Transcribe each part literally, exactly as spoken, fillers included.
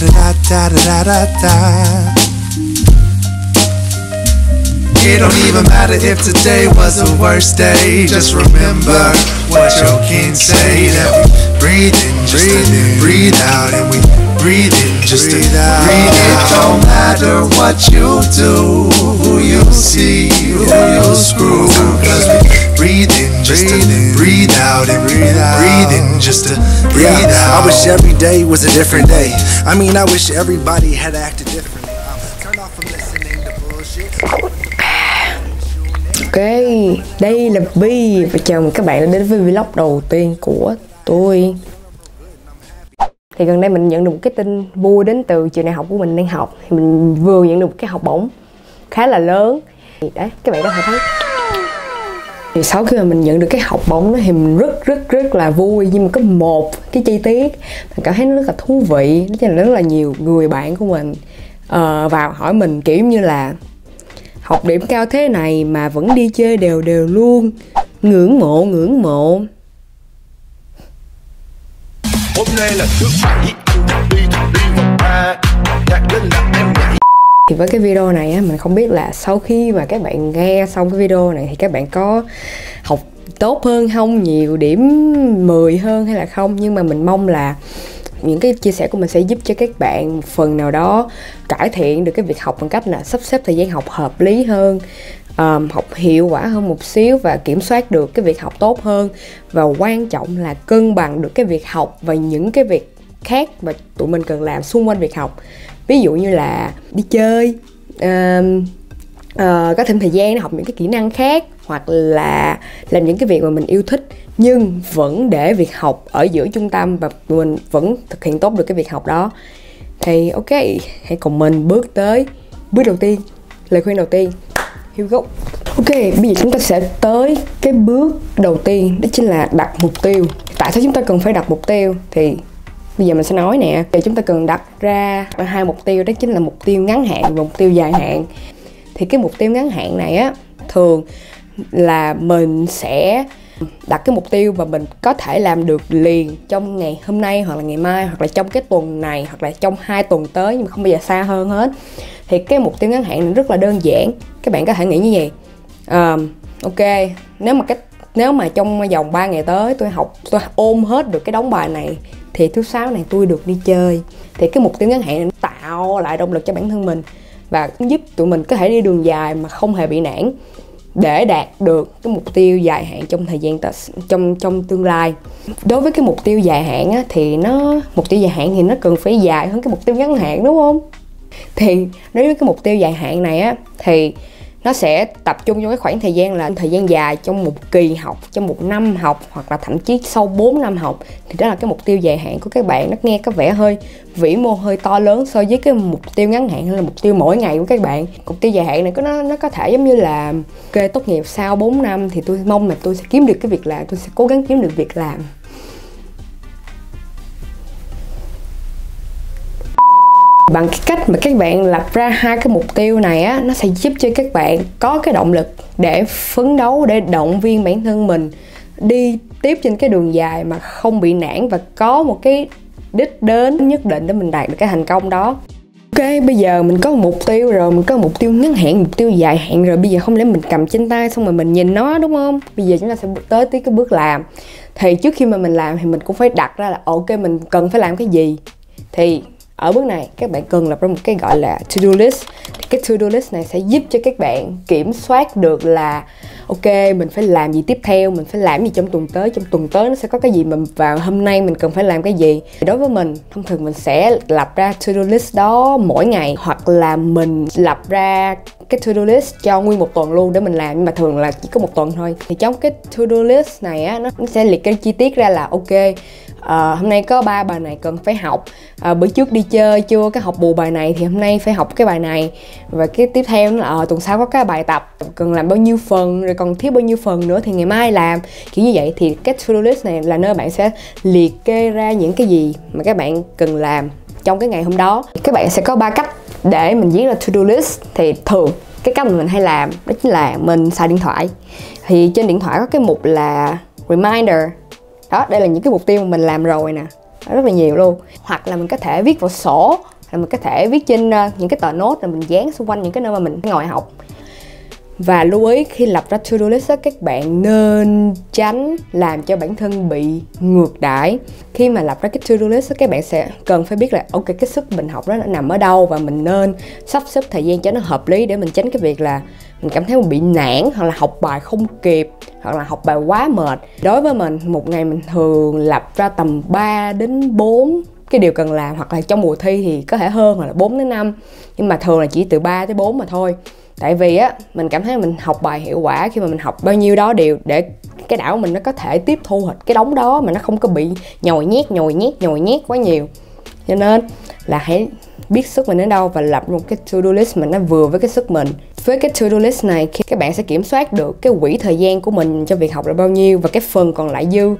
da da da da da da. It don't even matter if today was the worst day. Just remember what your kin say, that we breathe in, just breathe in, breathe out, and we breathe in, just breathe out. It don't matter what you do, who you see, who you screw, 'cause we breathe in, just breathe in, breathe out, and breathe out. Breathe in, just to breathe out. I wish every day was a different day. I mean, I wish everybody had acted differently. Turn off from listening to bullshit. Ok, đây là Bi và chào mừng các bạn đã đến với vlog đầu tiên của tôi. Thì gần đây mình nhận được một cái tin vui đến từ trường đại học của mình đang học. Thì mình vừa nhận được một cái học bổng khá là lớn. Thì đấy, các bạn có thể thấy. Thì sau khi mà mình nhận được cái học bổng đó thì mình rất rất rất là vui. Nhưng mà có một cái chi tiết mình cảm thấy nó rất là thú vị. Đó là rất là nhiều người bạn của mình uh, vào hỏi mình kiểu như là học điểm cao thế này mà vẫn đi chơi đều đều luôn. Ngưỡng mộ, ngưỡng mộ. Thì với cái video này á, mình không biết là sau khi mà các bạn nghe xong cái video này thì các bạn có học tốt hơn không, nhiều điểm mười hơn hay là không. Nhưng mà mình mong là những cái chia sẻ của mình sẽ giúp cho các bạn phần nào đó cải thiện được cái việc học bằng cách là sắp xếp thời gian học hợp lý hơn, um, học hiệu quả hơn một xíu và kiểm soát được cái việc học tốt hơn. Và quan trọng là cân bằng được cái việc học và những cái việc khác mà tụi mình cần làm xung quanh việc học. Ví dụ như là đi chơi, um, uh, có thêm thời gian để học những cái kỹ năng khác, hoặc là làm những cái việc mà mình yêu thích nhưng vẫn để việc học ở giữa trung tâm và mình vẫn thực hiện tốt được cái việc học đó. Thì ok, hãy cùng mình bước tới bước đầu tiên, lời khuyên đầu tiên. Here we go. Ok, bây giờ chúng ta sẽ tới cái bước đầu tiên, đó chính là đặt mục tiêu. Tại sao chúng ta cần phải đặt mục tiêu? Thì bây giờ mình sẽ nói nè. Thì chúng ta cần đặt ra hai mục tiêu, đó chính là mục tiêu ngắn hạn và mục tiêu dài hạn. Thì cái mục tiêu ngắn hạn này á, thường là mình sẽ đặt cái mục tiêu và mình có thể làm được liền trong ngày hôm nay, hoặc là ngày mai, hoặc là trong cái tuần này, hoặc là trong hai tuần tới, nhưng mà không bao giờ xa hơn hết. Thì cái mục tiêu ngắn hạn rất là đơn giản. Các bạn có thể nghĩ như vậy. um, Ok, nếu mà cái nếu mà trong vòng ba ngày tới tôi học, tôi ôm hết được cái đống bài này thì thứ sáu này tôi được đi chơi. Thì cái mục tiêu ngắn hạn tạo lại động lực cho bản thân mình và giúp tụi mình có thể đi đường dài mà không hề bị nản, để đạt được cái mục tiêu dài hạn trong thời gian trong trong tương lai. Đối với cái mục tiêu dài hạn á, thì nó mục tiêu dài hạn thì nó cần phải dài hơn cái mục tiêu ngắn hạn, đúng không? Thì đối với cái mục tiêu dài hạn này á, thì nó sẽ tập trung trong cái khoảng thời gian là thời gian dài, trong một kỳ học, trong một năm học, hoặc là thậm chí sau bốn năm học. Thì đó là cái mục tiêu dài hạn của các bạn. Nó nghe có vẻ hơi vĩ mô, hơi to lớn so với cái mục tiêu ngắn hạn hay là mục tiêu mỗi ngày của các bạn. Mục tiêu dài hạn này có nó nó có thể giống như là ok, tốt nghiệp sau bốn năm thì tôi mong là tôi sẽ kiếm được cái việc làm, tôi sẽ cố gắng kiếm được việc làm. Bằng cái cách mà các bạn lập ra hai cái mục tiêu này á, nó sẽ giúp cho các bạn có cái động lực để phấn đấu, để động viên bản thân mình đi tiếp trên cái đường dài mà không bị nản, và có một cái đích đến nhất định để mình đạt được cái thành công đó. Ok, bây giờ mình có một mục tiêu rồi, mình có một mục tiêu ngắn hạn, mục tiêu dài hạn rồi. Bây giờ không lẽ mình cầm trên tay xong rồi mình nhìn nó, đúng không? Bây giờ chúng ta sẽ tới tới cái bước làm. Thì trước khi mà mình làm thì mình cũng phải đặt ra là ok, mình cần phải làm cái gì. Thì ở bước này các bạn cần lập ra một cái gọi là to-do list. Thì cái to-do list này sẽ giúp cho các bạn kiểm soát được là ok, mình phải làm gì tiếp theo, mình phải làm gì trong tuần tới, trong tuần tới nó sẽ có cái gì, mà vào hôm nay mình cần phải làm cái gì. Đối với mình, thông thường mình sẽ lập ra to-do list đó mỗi ngày, hoặc là mình lập ra cái to-do list cho nguyên một tuần luôn để mình làm, nhưng mà thường là chỉ có một tuần thôi. Thì trong cái to-do list này á, nó sẽ liệt kê chi tiết ra là ok, À, hôm nay có ba bài này cần phải học, à, bữa trước đi chơi chưa cái học bù bài này thì hôm nay phải học cái bài này, và cái tiếp theo là à, tuần sau có cái bài tập cần làm bao nhiêu phần, rồi còn thiếu bao nhiêu phần nữa thì ngày mai làm, kiểu như vậy. Thì cái to-do list này là nơi bạn sẽ liệt kê ra những cái gì mà các bạn cần làm trong cái ngày hôm đó. Các bạn sẽ có ba cách để mình viết ra to-do list. Thì thường cái cách mà mình hay làm đó chính là mình xài điện thoại. Thì trên điện thoại có cái mục là reminder. Đó, đây là những cái mục tiêu mà mình làm rồi nè. rất là nhiều luôn. Hoặc là mình có thể viết vào sổ, là mình có thể viết trên những cái tờ nốt, là mình dán xung quanh những cái nơi mà mình ngồi học. Và lưu ý khi lập ra to-do list đó, các bạn nên tránh làm cho bản thân bị ngược đãi. Khi mà lập ra cái to-do list đó, các bạn sẽ cần phải biết là ok, cái sức mình học đó nó nằm ở đâu, và mình nên sắp xếp thời gian cho nó hợp lý để mình tránh cái việc là mình cảm thấy mình bị nản, hoặc là học bài không kịp, hoặc là học bài quá mệt. Đối với mình, một ngày mình thường lập ra tầm ba đến bốn cái điều cần làm, hoặc là trong mùa thi thì có thể hơn, hoặc là bốn đến năm, nhưng mà thường là chỉ từ ba tới bốn mà thôi. Tại vì á, mình cảm thấy mình học bài hiệu quả khi mà mình học bao nhiêu đó điều để cái não mình nó có thể tiếp thu hết cái đống đó, mà nó không có bị nhồi nhét, nhồi nhét, nhồi nhét quá nhiều. Cho nên là hãy biết sức mình đến đâu và lập một cái to-do list mình nó vừa với cái sức mình. Với cái to-do list này, các bạn sẽ kiểm soát được cái quỹ thời gian của mình cho việc học là bao nhiêu, và cái phần còn lại dư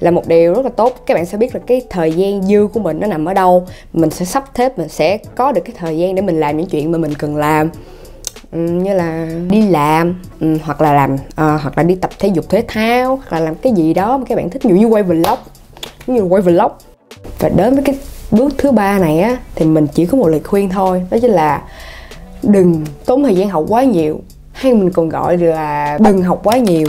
là một điều rất là tốt. Các bạn sẽ biết là cái thời gian dư của mình nó nằm ở đâu, mình sẽ sắp xếp, mình sẽ có được cái thời gian để mình làm những chuyện mà mình cần làm, như là đi làm, hoặc là làm à, hoặc là đi tập thể dục thể thao, hoặc là làm cái gì đó mà các bạn thích, ví dụ như quay vlog, như quay vlog. Và đến với cái bước thứ ba này á, thì mình chỉ có một lời khuyên thôi, đó chính là đừng tốn thời gian học quá nhiều, hay mình còn gọi là đừng học quá nhiều.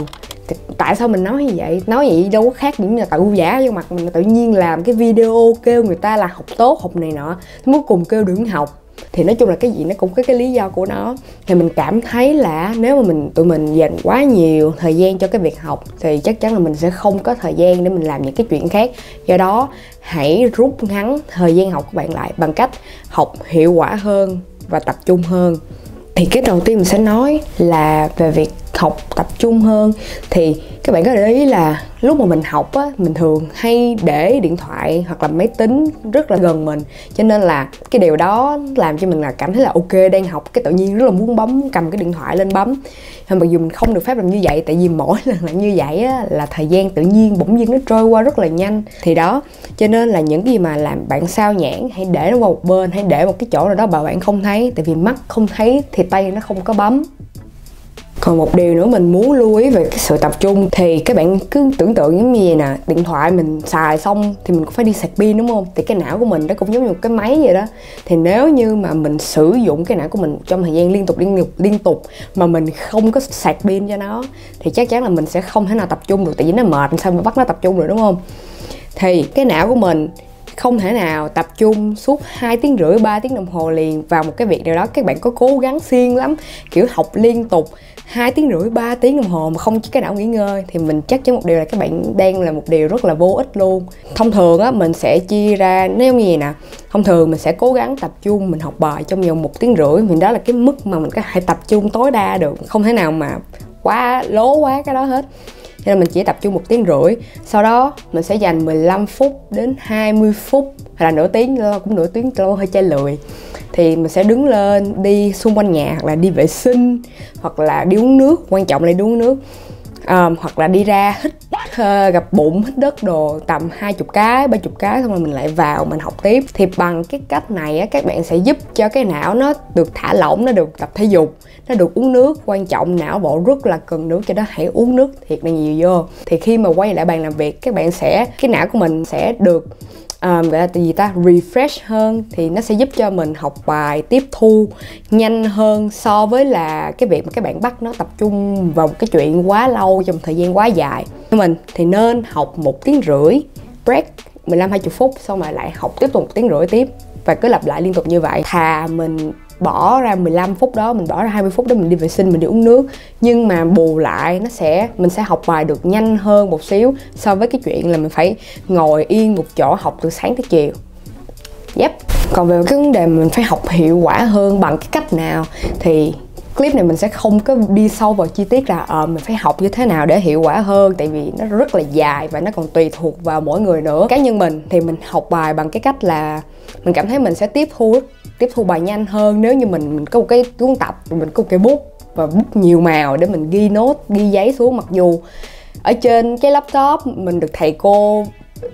Tại sao mình nói như vậy? Nói vậy đâu có khác những là tự giả vô mặt mình, tự nhiên làm cái video kêu người ta là học tốt, học này nọ, cuối cùng kêu đừng học. Thì nói chung là cái gì nó cũng có cái lý do của nó. Thì mình cảm thấy là nếu mà mình tụi mình dành quá nhiều thời gian cho cái việc học thì chắc chắn là mình sẽ không có thời gian để mình làm những cái chuyện khác. Do đó hãy rút ngắn thời gian học của bạn lại bằng cách học hiệu quả hơn và tập trung hơn. Thì cái đầu tiên mình sẽ nói là về việc học tập trung hơn. Thì các bạn có để ý là lúc mà mình học á, mình thường hay để điện thoại hoặc là máy tính rất là gần mình, cho nên là cái điều đó làm cho mình là cảm thấy là ok, đang học cái tự nhiên rất là muốn bấm, muốn cầm cái điện thoại lên bấm. Mặc dù mình không được phép làm như vậy, tại vì mỗi lần làm như vậy á, là thời gian tự nhiên bỗng nhiên nó trôi qua rất là nhanh. Thì đó, cho nên là những cái gì mà làm bạn sao nhãng, hãy để nó qua một bên, hãy để một cái chỗ nào đó mà bạn không thấy, tại vì mắt không thấy thì tay nó không có bấm. Còn một điều nữa mình muốn lưu ý về cái sự tập trung, thì các bạn cứ tưởng tượng giống như vậy nè, điện thoại mình xài xong thì mình cũng phải đi sạc pin đúng không? Thì cái não của mình nó cũng giống như một cái máy vậy đó. Thì nếu như mà mình sử dụng cái não của mình trong thời gian liên tục liên tục liên tục mà mình không có sạc pin cho nó thì chắc chắn là mình sẽ không thể nào tập trung được, tại vì nó mệt, sao mà bắt nó tập trung được đúng không? Thì cái não của mình không thể nào tập trung suốt hai tiếng rưỡi, ba tiếng đồng hồ liền vào một cái việc nào đó. Các bạn có cố gắng siêng lắm, kiểu học liên tục hai tiếng rưỡi, ba tiếng đồng hồ mà không cho cái não nghỉ ngơi thì mình chắc chắn một điều là các bạn đang là một điều rất là vô ích luôn. Thông thường á, mình sẽ chia ra nếu như vậy nè, thông thường mình sẽ cố gắng tập trung mình học bài trong vòng một tiếng rưỡi, mình đó là cái mức mà mình có thể tập trung tối đa được, không thể nào mà quá lố quá cái đó hết. Cho nên mình chỉ tập trung một tiếng rưỡi. Sau đó mình sẽ dành mười lăm phút đến hai mươi phút, hoặc là nửa tiếng, cũng nửa tiếng lâu hơi chai lười. Thì mình sẽ đứng lên, đi xung quanh nhà, hoặc là đi vệ sinh, hoặc là đi uống nước, quan trọng là đi uống nước, à, hoặc là đi ra hít, gặp bụng, hít đất đồ tầm hai mươi cái, ba mươi cái, xong rồi mình lại vào mình học tiếp. Thì bằng cái cách này á, các bạn sẽ giúp cho cái não nó được thả lỏng, nó được tập thể dục, nó được uống nước. Quan trọng não bộ rất là cần nước, cho đó hãy uống nước thiệt là nhiều vô. Thì khi mà quay lại bàn làm việc, các bạn sẽ, cái não của mình sẽ được Um, gọi là gì ta refresh hơn, thì nó sẽ giúp cho mình học bài tiếp thu nhanh hơn so với là cái việc mà các bạn bắt nó tập trung vào một cái chuyện quá lâu trong thời gian quá dài. Mình thì nên học một tiếng rưỡi break mười lăm đến hai mươi phút, xong rồi lại học tiếp tục một tiếng rưỡi tiếp, và cứ lặp lại liên tục như vậy. Thà mình bỏ ra mười lăm phút đó, mình bỏ ra hai mươi phút đó mình đi vệ sinh, mình đi uống nước, nhưng mà bù lại nó sẽ, mình sẽ học bài được nhanh hơn một xíu so với cái chuyện là mình phải ngồi yên một chỗ học từ sáng tới chiều. Yep. Còn về cái vấn đề mình phải học hiệu quả hơn bằng cái cách nào, thì clip này mình sẽ không có đi sâu vào chi tiết là à, mình phải học như thế nào để hiệu quả hơn, tại vì nó rất là dài và nó còn tùy thuộc vào mỗi người nữa. Cá nhân mình thì mình học bài bằng cái cách là mình cảm thấy mình sẽ tiếp thu tiếp thu bài nhanh hơn nếu như mình, mình có một cái cuốn tập, mình có một cái bút và bút nhiều màu để mình ghi nốt, ghi giấy xuống. Mặc dù ở trên cái laptop mình được thầy cô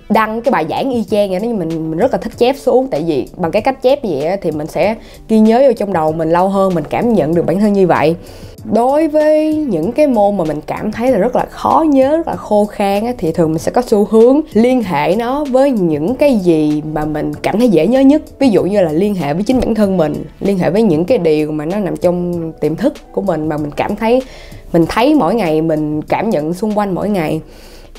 đăng cái bài giảng y chang vậy đó, nhưng mình, mình rất là thích chép xuống. Tại vì bằng cái cách chép như vậy thì mình sẽ ghi nhớ vô trong đầu mình lâu hơn, mình cảm nhận được bản thân như vậy. Đối với những cái môn mà mình cảm thấy là rất là khó nhớ, rất là khô khan á, thì thường mình sẽ có xu hướng liên hệ nó với những cái gì mà mình cảm thấy dễ nhớ nhất. Ví dụ như là liên hệ với chính bản thân mình, liên hệ với những cái điều mà nó nằm trong tiềm thức của mình, mà mình cảm thấy, mình thấy mỗi ngày, mình cảm nhận xung quanh mỗi ngày,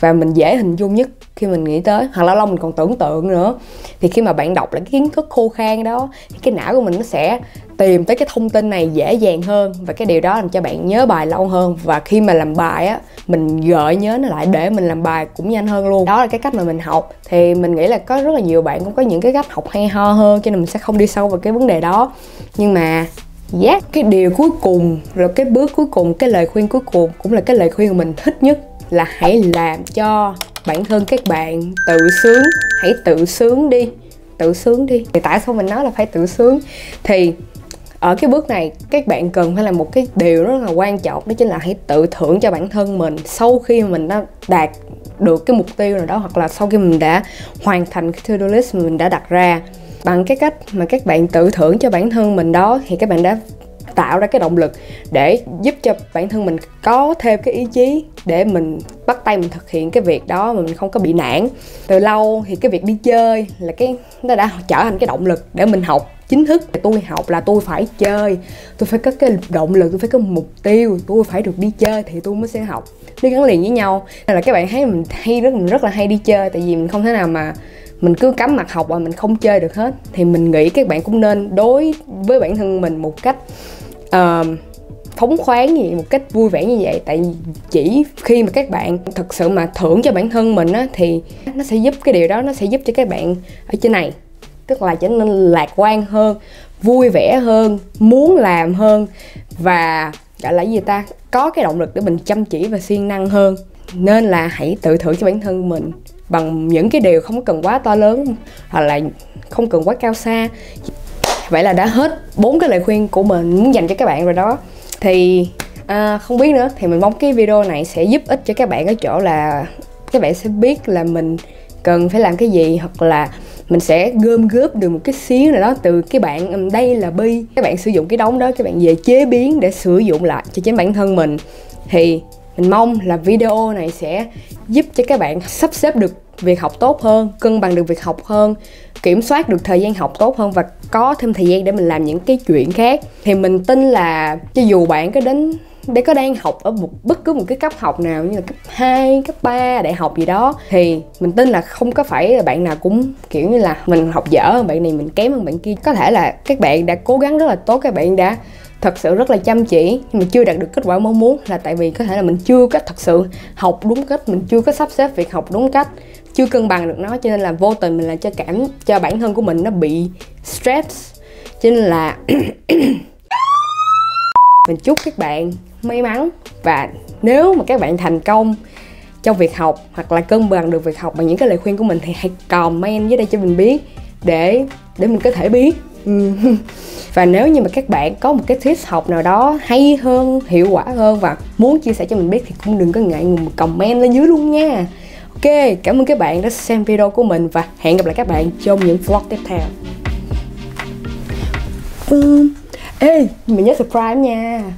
và mình dễ hình dung nhất khi mình nghĩ tới, hoặc lâu lâu mình còn tưởng tượng nữa. Thì khi mà bạn đọc lại cái kiến thức khô khan đó thì cái não của mình nó sẽ tìm tới cái thông tin này dễ dàng hơn, và cái điều đó làm cho bạn nhớ bài lâu hơn. Và khi mà làm bài á, mình gợi nhớ nó lại để mình làm bài cũng nhanh hơn luôn. Đó là cái cách mà mình học. Thì mình nghĩ là có rất là nhiều bạn cũng có những cái cách học hay ho hơn, cho nên mình sẽ không đi sâu vào cái vấn đề đó. Nhưng mà yeah, cái điều cuối cùng, rồi cái bước cuối cùng, cái lời khuyên cuối cùng, cũng là cái lời khuyên mà mình thích nhất, là hãy làm cho bản thân các bạn tự sướng. Hãy tự sướng đi, tự sướng đi. Thì tại sao mình nói là phải tự sướng? Thì ở cái bước này các bạn cần phải làm một cái điều rất là quan trọng, đó chính là hãy tự thưởng cho bản thân mình sau khi mình đã đạt được cái mục tiêu nào đó, hoặc là sau khi mình đã hoàn thành cái to-do list mà mình đã đặt ra. Bằng cái cách mà các bạn tự thưởng cho bản thân mình đó, thì các bạn đã tạo ra cái động lực để giúp cho bản thân mình có thêm cái ý chí để mình bắt tay mình thực hiện cái việc đó, mà mình không có bị nản. Từ lâu thì cái việc đi chơi là cái nó đã trở thành cái động lực để mình học chính thức. Tôi học là tôi phải chơi, tôi phải có cái động lực, tôi phải có mục tiêu, tôi phải được đi chơi thì tôi mới sẽ học. Nó gắn liền với nhau. Nên là các bạn thấy mình hay rất mình rất là hay đi chơi, tại vì mình không thể nào mà mình cứ cắm mặt học mà mình không chơi được hết. Thì mình nghĩ các bạn cũng nên đối với bản thân mình một cách Uh, phóng khoáng như vậy, một cách vui vẻ như vậy. Tại vì chỉ khi mà các bạn thật sự mà thưởng cho bản thân mình á, thì nó sẽ giúp cái điều đó, nó sẽ giúp cho các bạn ở trên này, tức là trở nên lạc quan hơn, vui vẻ hơn, muốn làm hơn, và gọi là gì ta, có cái động lực để mình chăm chỉ và siêng năng hơn. Nên là hãy tự thưởng cho bản thân mình bằng những cái điều không cần quá to lớn, hoặc là không cần quá cao xa. Vậy là đã hết bốn cái lời khuyên của mình muốn dành cho các bạn rồi đó. Thì à, không biết nữa, thì mình mong cái video này sẽ giúp ích cho các bạn ở chỗ là các bạn sẽ biết là mình cần phải làm cái gì, hoặc là mình sẽ gom góp được một cái xíu nào đó từ cái bạn Đây là Bi. Các bạn sử dụng cái đống đó, các bạn về chế biến để sử dụng lại cho chính bản thân mình. Thì mình mong là video này sẽ giúp cho các bạn sắp xếp được việc học tốt hơn, cân bằng được việc học hơn, kiểm soát được thời gian học tốt hơn, và có thêm thời gian để mình làm những cái chuyện khác. Thì mình tin là cho dù bạn có đến để có đang học ở một bất cứ một cái cấp học nào, như là cấp hai, cấp ba, đại học gì đó, thì mình tin là không có phải là bạn nào cũng kiểu như là mình học dở hơn bạn này, mình kém hơn bạn kia. Có thể là các bạn đã cố gắng rất là tốt, các bạn đã thật sự rất là chăm chỉ, nhưng mà chưa đạt được kết quả mong muốn là tại vì có thể là mình chưa có thật sự học đúng cách, mình chưa có sắp xếp việc học đúng cách, chưa cân bằng được nó, cho nên là vô tình mình làm cho cảm cho bản thân của mình nó bị stress. Cho nên là mình chúc các bạn may mắn, và nếu mà các bạn thành công trong việc học hoặc là cân bằng được việc học bằng những cái lời khuyên của mình, thì hãy comment dưới đây cho mình biết để để mình có thể biết. Và nếu như mà các bạn có một cái tips học nào đó hay hơn, hiệu quả hơn và muốn chia sẻ cho mình biết, thì cũng đừng có ngại ngùng comment lên dưới luôn nha. Ok, cảm ơn các bạn đã xem video của mình, và hẹn gặp lại các bạn trong những vlog tiếp theo. Ê, mình nhớ subscribe nha.